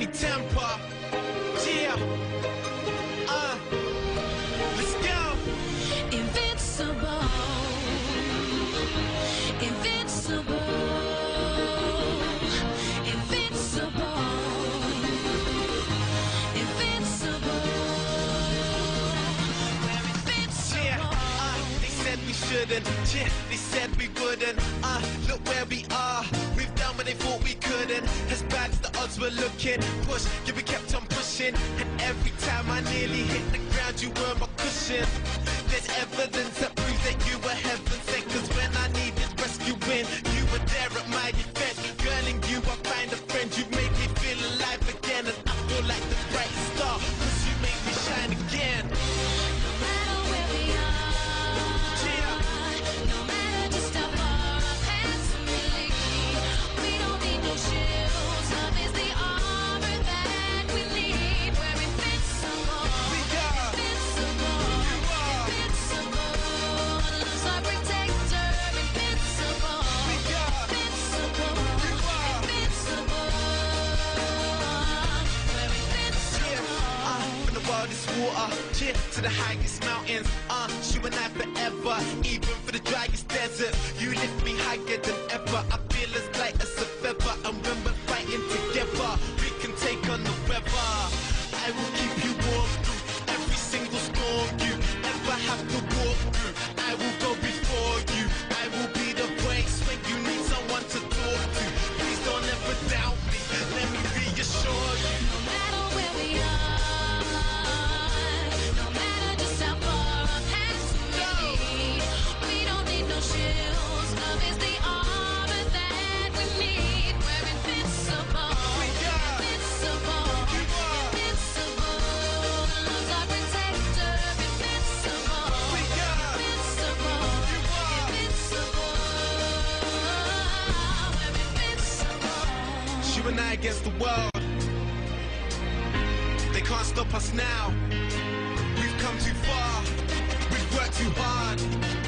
Tinie Tempah. Yeah. Let's go. Invincible. We shouldn't, yeah, they said we wouldn't. Look where we are, we've done what they thought we couldn't. As bad as the odds were looking, push, yeah, we kept on pushing. And every time I nearly hit the ground, you were my cushion. There's evidence that proves that you were heaven sent, 'cause when I needed rescuing, you were there at my defense. Girl, in you I find a friend, you make me feel alive again. And I feel like the bright star, 'cause you make me shine again. This water, cheer to the highest mountains. You and I forever, even for the driest desert. You lift me higher than ever. I feel as light as a feather, and when we're fighting together, we can take on the weather. I will keep you warm through every single storm you ever have to walk through. I will go before you. I will be the voice when you need someone to talk to. Please don't ever doubt me. Let me reassure you. No matter where we are. You and I against the world. They can't stop us now. We've come too far. We've worked too hard.